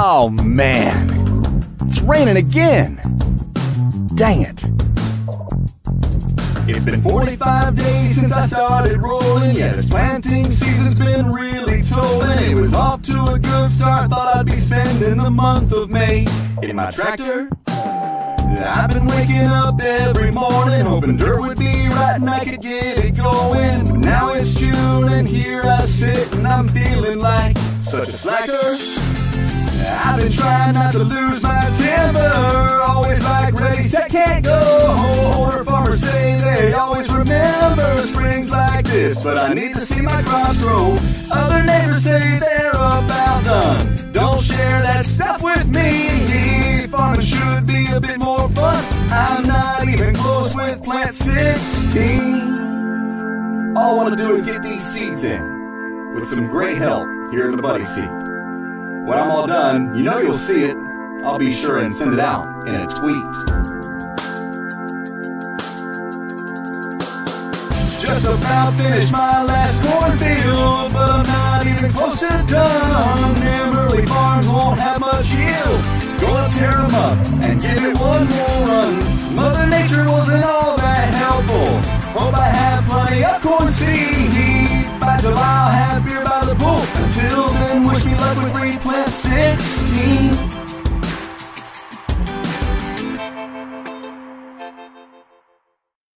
Oh, man. It's raining again. Dang it. It's been 45 days since I started rolling. Yeah, this planting season's been really tolling. It was off to a good start. Thought I'd be spending the month of May in my tractor. I've been waking up every morning, hoping dirt would be right and I could get it going. But now it's June and here I sit and I'm feeling like such a slacker. I've been trying not to lose my temper, always like ready, set, can't go. Older farmers say they always remember springs like this, but I need to see my crops grow. Other neighbors say they're about done. Don't share that stuff with me. Farming should be a bit more fun. I'm not even close with plant 16. All I want to do is get these seeds in with some great help here in the Buddy Seed. When I'm all done, you know you'll see it. I'll be sure and send it out in a tweet. Just about finished my last cornfield, but I'm not even close to done. Kimberly Farms won't have much yield. Gonna tear them up and give it one more run. Mother Nature wasn't all that helpful. Hope I have plenty of corn seed. By July I'll have beer by the pool. Until then, wish me luck with replant 16.